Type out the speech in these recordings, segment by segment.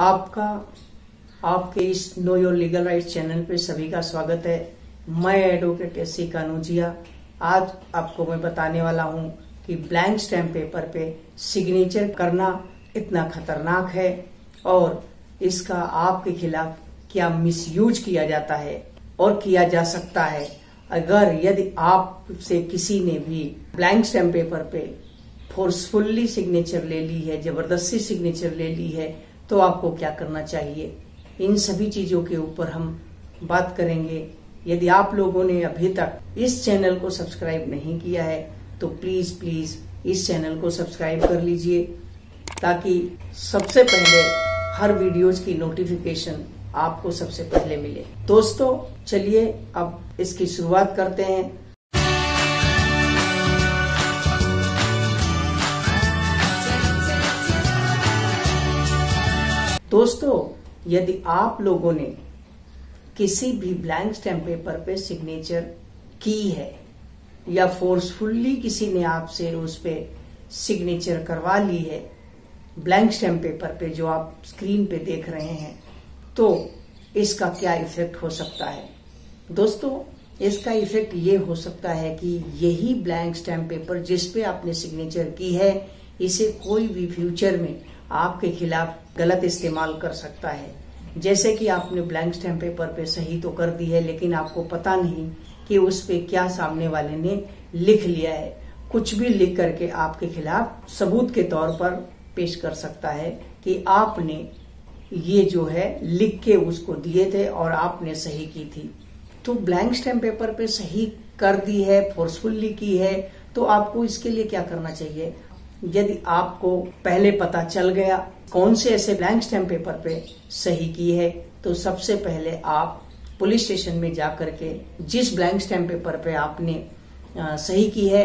आपका आपके इस know your legal right channel पे सभी का स्वागत है। मैं एडवोकेट SC कानुजिया आज आपको मैं बताने वाला हूं कि ब्लैंक स्टैम्प पेपर पे सिग्नेचर करना इतना खतरनाक है और इसका आपके खिलाफ क्या मिसयूज किया जाता है और किया जा सकता है। अगर यदि आप से किसी ने भी ब्लैंक स्टैम्प पेपर पे फोर्सफुल्ली सिग्नेचर ले ली है, जबरदस्ती सिग्नेचर ले ली है, तो आपको क्या करना चाहिए, इन सभी चीजों के ऊपर हम बात करेंगे। यदि आप लोगों ने अभी तक इस चैनल को सब्सक्राइब नहीं किया है तो प्लीज प्लीज इस चैनल को सब्सक्राइब कर लीजिए ताकि सबसे पहले हर वीडियोज की नोटिफिकेशन आपको सबसे पहले मिले। दोस्तों चलिए अब इसकी शुरुआत करते हैं। दोस्तों यदि आप लोगों ने किसी भी ब्लैंक स्टैम्प पेपर पे सिग्नेचर की है या फोर्सफुली किसी ने आपसे उस पे सिग्नेचर करवा ली है ब्लैंक स्टैम्प पेपर पे जो आप स्क्रीन पे देख रहे हैं, तो इसका क्या इफेक्ट हो सकता है। दोस्तों इसका इफेक्ट ये हो सकता है कि यही ब्लैंक स्टैम्प पेपर जिसपे आपने सिग्नेचर की है इसे कोई भी फ्यूचर में आपके खिलाफ गलत इस्तेमाल कर सकता है। जैसे कि आपने ब्लैंक स्टैम्प पेपर पे सही तो कर दी है लेकिन आपको पता नहीं कि उस पे क्या सामने वाले ने लिख लिया है, कुछ भी लिख करके आपके खिलाफ सबूत के तौर पर पेश कर सकता है कि आपने ये जो है लिख के उसको दिए थे और आपने सही की थी। तो ब्लैंक स्टैम्प पेपर पे सही कर दी है, फोर्सफुल्ली की है, तो आपको इसके लिए क्या करना चाहिए। यदि आपको पहले पता चल गया कौन से ऐसे ब्लैंक स्टैम्प पेपर पे सही की है, तो सबसे पहले आप पुलिस स्टेशन में जा करके जिस ब्लैंक स्टैम्प पेपर पे आपने सही की है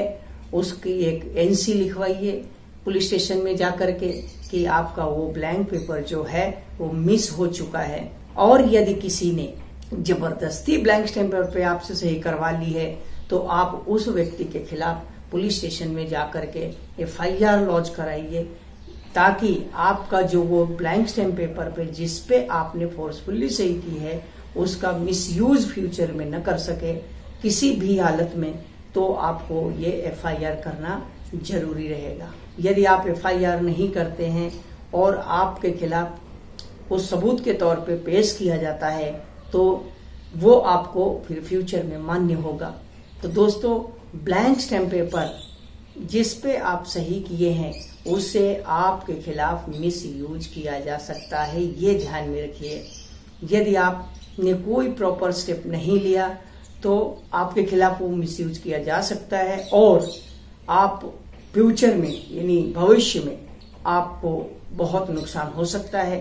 उसकी एक NC लिखवाइए पुलिस स्टेशन में जा करके कि आपका वो ब्लैंक पेपर जो है वो मिस हो चुका है। और यदि किसी ने जबरदस्ती ब्लैंक स्टैम्प पेपर पे आपसे सही करवा ली है तो आप उस व्यक्ति के खिलाफ पुलिस स्टेशन में जाकर के FIR लॉन्च कराइए ताकि आपका जो वो ब्लैंक स्टैम्प पेपर पे जिसपे आपने फोर्सफुली सही की है उसका मिसयूज फ्यूचर में न कर सके किसी भी हालत में। तो आपको ये FIR करना जरूरी रहेगा। यदि आप FIR नहीं करते हैं और आपके खिलाफ उस सबूत के तौर पे पेश किया जाता है तो वो आपको फिर फ्यूचर में मान्य होगा। तो दोस्तों ब्लैंक स्टैम्प पेपर जिस पे आप सही किए हैं उसे आपके खिलाफ मिसयूज किया जा सकता है, ये ध्यान में रखिए। यदि आपने कोई प्रॉपर स्टेप नहीं लिया तो आपके खिलाफ वो मिसयूज किया जा सकता है और आप फ्यूचर में यानी भविष्य में आपको बहुत नुकसान हो सकता है।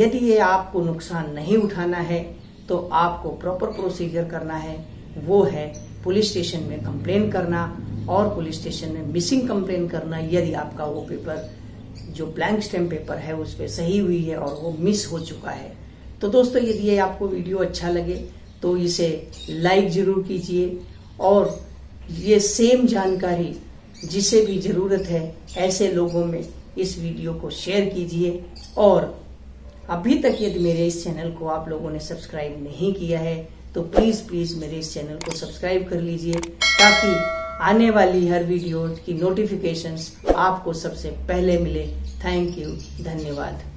यदि ये आपको नुकसान नहीं उठाना है तो आपको प्रॉपर प्रोसीजर करना है, वो है पुलिस स्टेशन में कंप्लेन करना और पुलिस स्टेशन में मिसिंग कंप्लेन करना। यदि आपका वो पेपर जो ब्लैंक स्टैम्प पेपर है उस पर सही हुई है और वो मिस हो चुका है। तो दोस्तों यदि ये आपको वीडियो अच्छा लगे तो इसे लाइक जरूर कीजिए और ये सेम जानकारी जिसे भी जरूरत है ऐसे लोगों में इस वीडियो को शेयर कीजिए। और अभी तक यदि मेरे इस चैनल को आप लोगों ने सब्सक्राइब नहीं किया है तो प्लीज प्लीज मेरे इस चैनल को सब्सक्राइब कर लीजिए ताकि आने वाली हर वीडियो की नोटिफिकेशंस आपको सबसे पहले मिले। थैंक यू, धन्यवाद।